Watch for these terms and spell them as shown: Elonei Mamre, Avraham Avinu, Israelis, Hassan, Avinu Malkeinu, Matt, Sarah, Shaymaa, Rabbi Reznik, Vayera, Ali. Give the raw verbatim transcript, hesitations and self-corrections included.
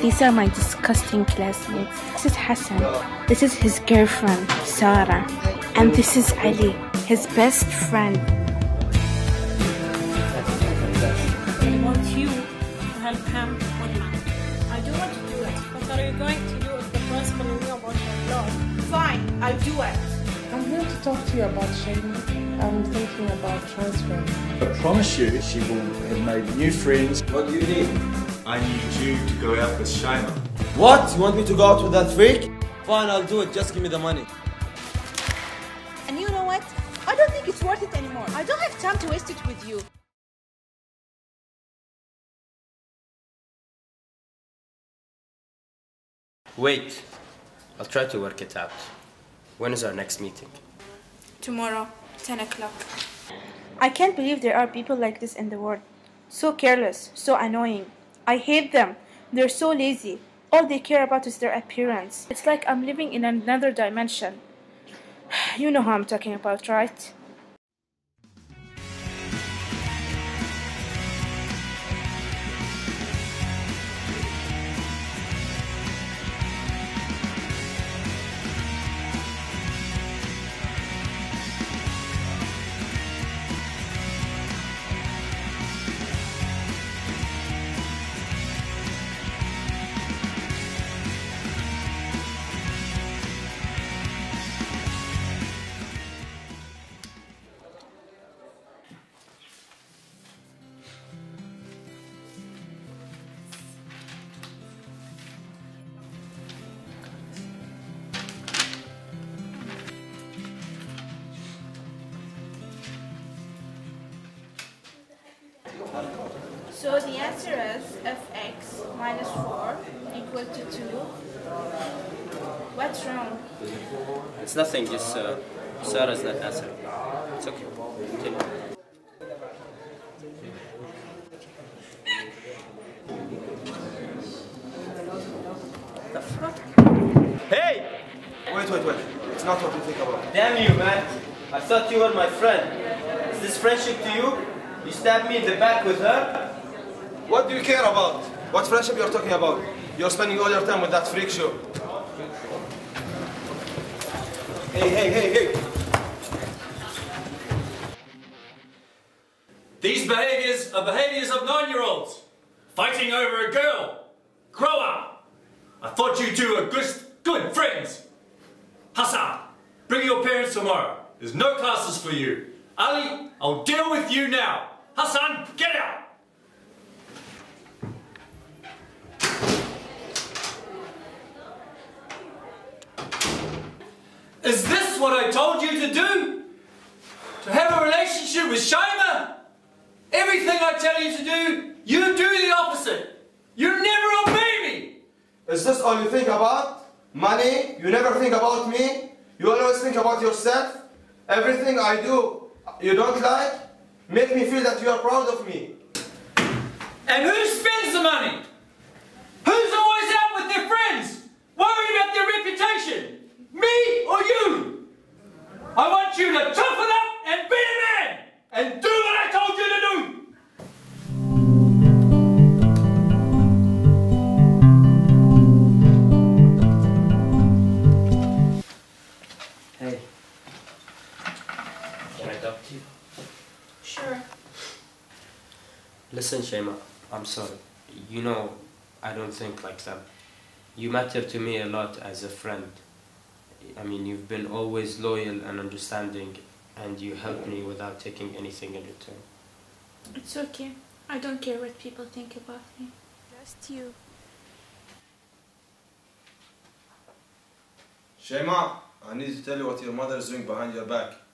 These are my disgusting classmates. This is Hassan. This is his girlfriend, Sarah. And this is Ali, his best friend. I want you to help him with Matt. I don't want to do it. What are you going to do if the principal knew about your love? Fine, I'll do it. I'm here to talk to you about Shaymaa. I'm thinking about transferring. I promise you, she will have made new friends. What do you need? I need you to go out with Shaymaa. What? You want me to go out with that freak? Fine, I'll do it. Just give me the money. And you know what? I don't think it's worth it anymore. I don't have time to waste it with you. Wait. I'll try to work it out. When is our next meeting? Tomorrow, ten o'clock. I can't believe there are people like this in the world. So careless, so annoying. I hate them. They're so lazy. All they care about is their appearance. It's like I'm living in another dimension. You know who I'm talking about, right? So the answer is f(x) minus four equal to two. What's wrong? It's nothing, just uh, Sarah's not answering. It's okay. Continue. The fuck? Hey! Wait, wait, wait. It's not what you think about. Damn you, Matt. I thought you were my friend. Is this friendship to you? You stabbed me in the back with her? What do you care about? What friendship you're talking about? You're spending all your time with that freak show. Hey, hey, hey, hey! These behaviors are behaviors of nine-year-olds. Fighting over a girl. Grow up! I thought you two were good, good friends. Hassan, bring your parents tomorrow. There's no classes for you. Ali, I'll deal with you now. Hassan, get out! Is this what I told you to do? To have a relationship with Shaymaa? Everything I tell you to do, you do the obopposite. You never obey me! Is this all you think about? Money? You never think about me? You always think about yourself? Everything I do, you don't like? Make me feel that you are proud of me. And who spends the money? Who's always out with their friends? Worried about their reputation? Me or you? I want you to toughen up and be a man and do what I told you to do! Hey. Can I talk to you? Sure. Listen, Shaymaa, I'm sorry. You know, I don't think like that. You matter to me a lot as a friend. I mean, you've been always loyal and understanding, and you helped me without taking anything in return. It's okay. I don't care what people think about me. Just you. Shaymaa, I need to tell you what your mother is doing behind your back.